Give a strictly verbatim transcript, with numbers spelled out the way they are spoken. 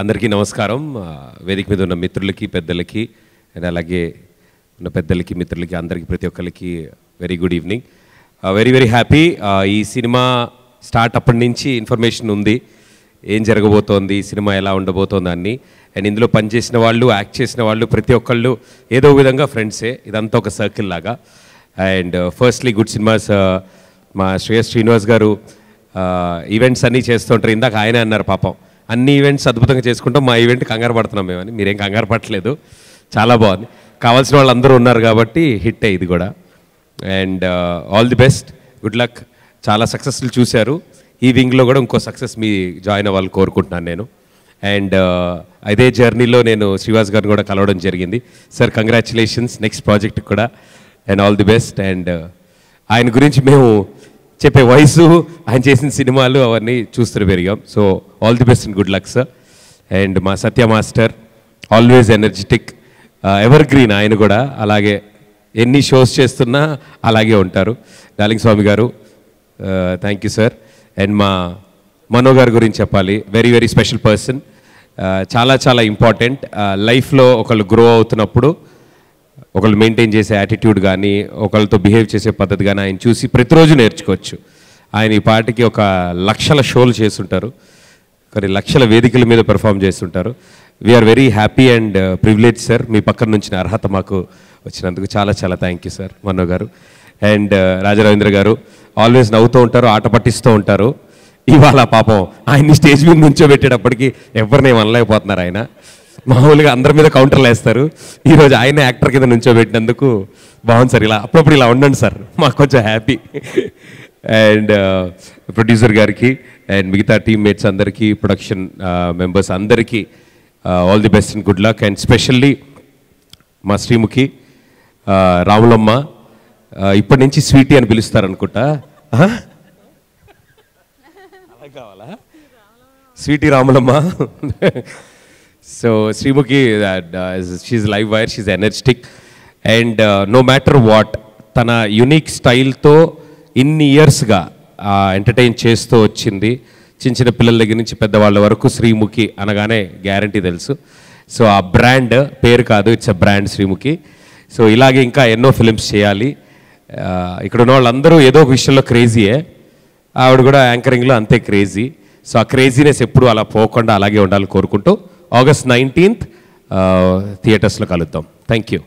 అందరికీ నమస్కారం వేదిక మీద ఉన్న మిత్రులకి పెద్దలకి అండ్ అలాగే ఉన్న పెద్దలకి మిత్రులకి అందరికీ ప్రతి ఒక్కరికి very good evening very very happy ఈ సినిమా స్టార్ట్ అప్పటి నుంచి ఇన్ఫర్మేషన్ ఉంది ఏం జరగబోతోంది ఈ సినిమా ఎలా ఉండబోతోంది అని అండ్ ఇందులో పని చేసిన వాళ్ళు యాక్ట్ చేసిన వాళ్ళు ప్రతి ఒక్కళ్ళు ఏదో విధంగా ఫ్రెండ్సే ఇదంతా ఒక సర్కిల్ లాగా అండ్ ఫస్ట్లీ గుడ్ సినిమాస్ మా శ్రేయస్ శ్రీనివాస్ గారు ఈవెంట్స్ అన్నీ చేస్తుంటారు ఇందాక ఆయన అన్నారు పాపం అన్ని ఈవెంట్స్ అద్భుతంగా చేసుకుంటాం మా ఈవెంట్ కంగారు పడుతున్నాం మేమని మీరేం కంగారు పడలేదు చాలా బాగుంది కావాల్సిన వాళ్ళు అందరూ ఉన్నారు కాబట్టి హిట్ అయ్యి ఇది కూడా and all the best good luck చాలా సక్సెస్ఫుల్ చూశారు ఈ వింగ్లో కూడా ఇంకో సక్సెస్ మీ జాయిన్ అవ్వాలని కోరుకుంటున్నాను నేను అండ్ అదే జర్నీలో నేను శ్రీవాస్ గారిని కూడా కలవడం జరిగింది సార్ కంగ్రాచులేషన్స్ నెక్స్ట్ ప్రాజెక్ట్కి కూడా and all the best and ఆయన గురించి మేము చెప్పే వయసు ఆయన చేసిన సినిమాలు అవన్నీ చూస్తూ పెరిగాం so all the best and good luck sir and మా Satya master always energetic evergreen ఆయన కూడా అలాగే ఎన్ని షోస్ చేస్తున్నా అలాగే ఉంటారు డార్లింగ్ స్వామి గారు థ్యాంక్ యూ సార్ అండ్ మా మనో గారి గురించి చెప్పాలి వెరీ వెరీ స్పెషల్ పర్సన్ చాలా చాలా ఇంపార్టెంట్ లైఫ్లో ఒకళ్ళు గ్రో అవుతున్నప్పుడు ఒకళ్ళు మెయింటైన్ చేసే యాటిట్యూడ్ కానీ ఒకళ్ళతో బిహేవ్ చేసే పద్ధతి కానీ ఆయన చూసి ప్రతిరోజు నేర్చుకోవచ్చు ఆయన ఈ పాటికి ఒక లక్షల షోలు చేస్తుంటారు కానీ లక్షల వేదికల మీద పెర్ఫామ్ చేస్తుంటారు we are very happy and privilege sir మీ పక్కన నుంచి అర్హత మాకు వచ్చినందుకు చాలా చాలా థ్యాంక్ యూ సార్ మనో గారు అండ్ రాజరవీంద్ర గారు ఆల్వేస్ నవ్వుతూ ఉంటారు ఆట పట్టిస్తూ ఉంటారు ఇవాళ పాపం ఆయన్ని స్టేజ్ మీద నుంచోబెట్టేటప్పటికి ఎవరినేం అనలేకపోతున్నారు ఆయన మామూలుగా అందరి మీద కౌంటర్లు వేస్తారు ఈరోజు ఆయన యాక్టర్ కింద నుంచోబెట్టినందుకు బాగుంది సార్ ఇలా అప్పుడప్పుడు ఇలా ఉండండి సార్ మాకు కొంచెం హ్యాపీ అండ్ ప్రొడ్యూసర్ గారికి అండ్ మిగతా టీమ్మేట్స్ అందరికీ ప్రొడక్షన్ మెంబర్స్ అందరికీ all the best and good luck and specially మా శ్రీముఖి రాములమ్మ ఇప్పటి నుంచి స్వీటీ అని పిలుస్తారనుకుంటా అలా కావాలా sweetie Ramulamma So Sreemukhi, uh, she's live wire, she's energetic, and uh, no matter what, tana unique style to inni years ga uh, entertain chesto ochindi. Chin chinna pillala daggar nunchi pedda valla varaku Sreemukhi anagane guarantee telusu. So aa brand peru kaadu, it's a brand Sreemukhi. So ilage inka enno films cheyali. Ikkada unna vallandaru edo oka vishayamlo crazy e. Aavidu kuda anchoring lo ante crazy. So aa craziness eppudu ala pokunda alage undali korukuntu August nineteenth, uh, theatres lo kaludam. Thank you.